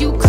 you.